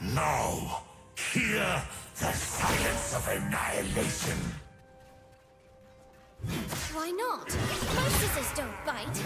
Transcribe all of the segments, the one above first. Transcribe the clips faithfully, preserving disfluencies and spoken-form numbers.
Now, hear the silence of annihilation. Why not? Narcissus don't bite.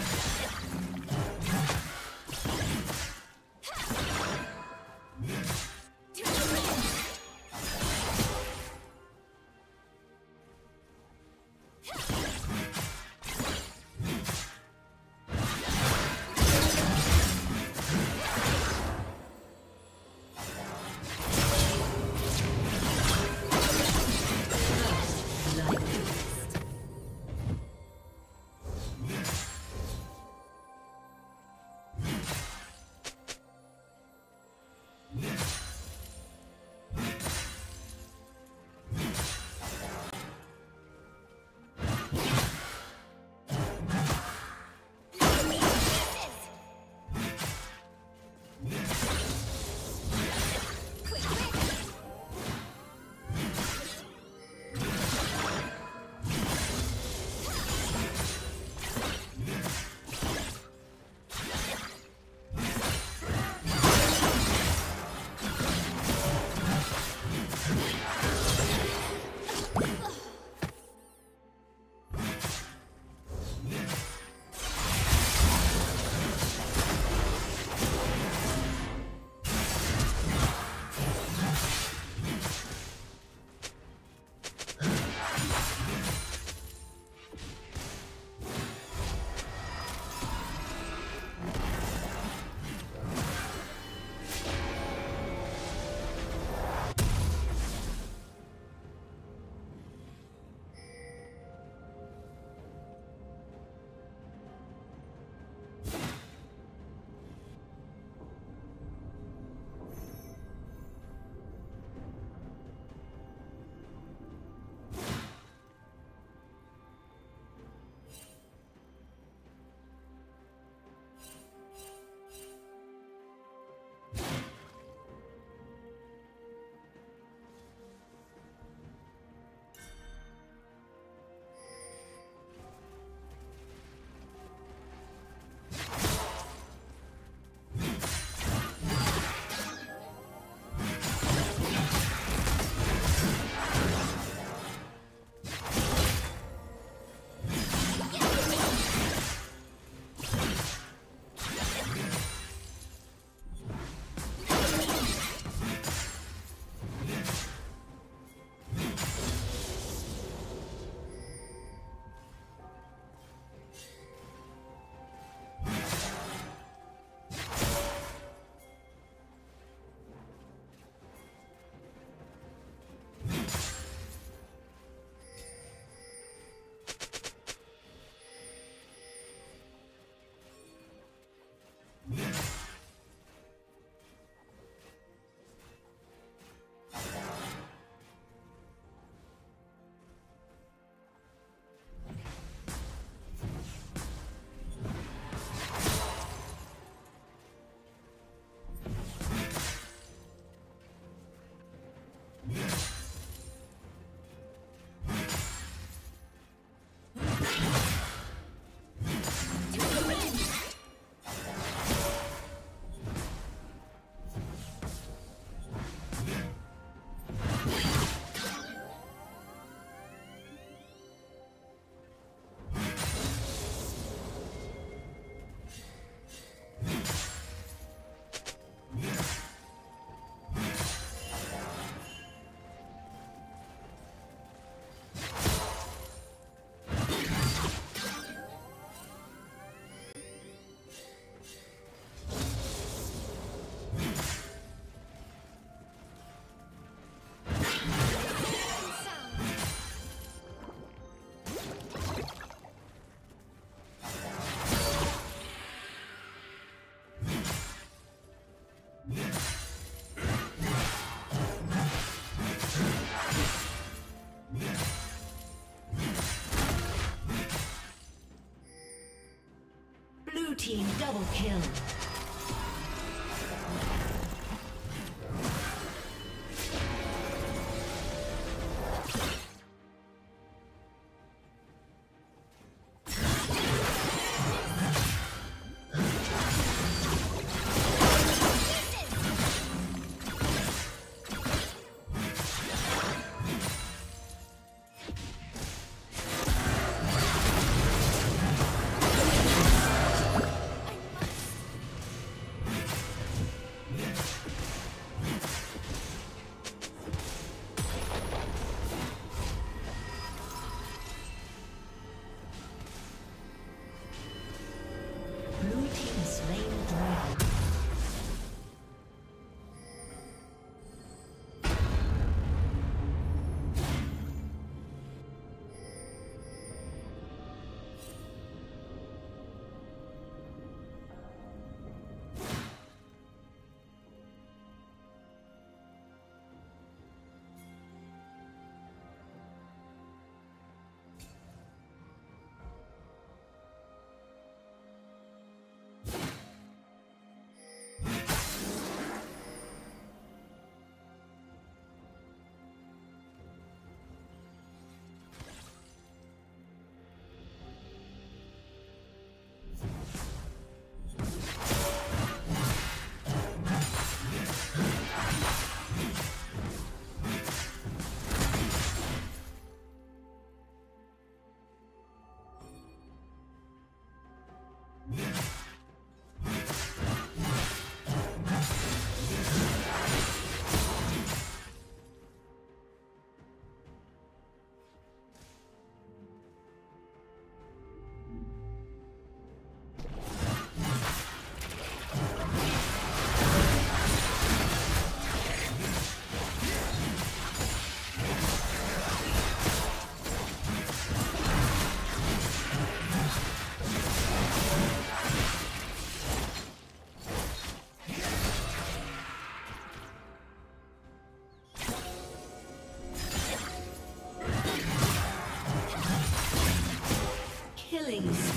Team double kill.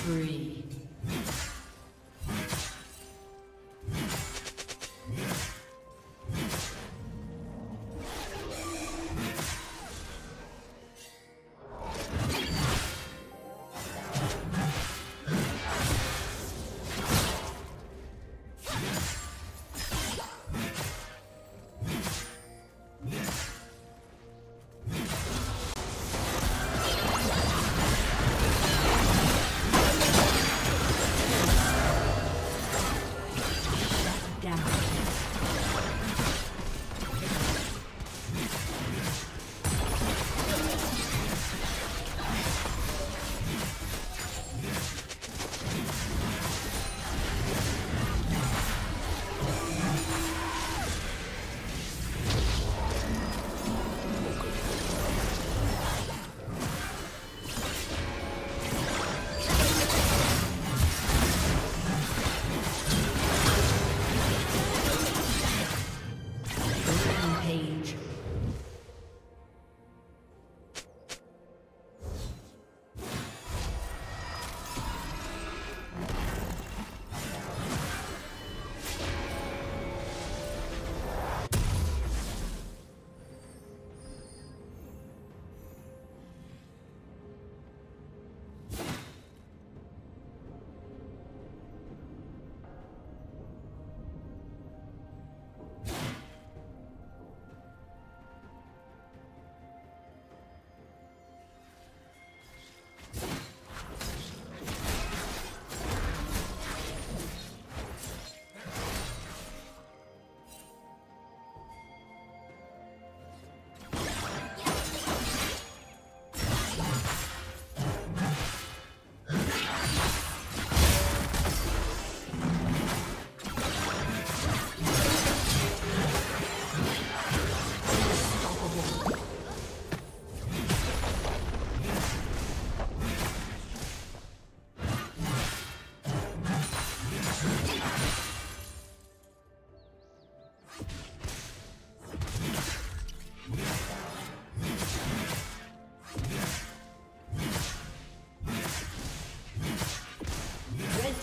spree.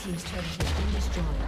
Team's turret has been destroyed.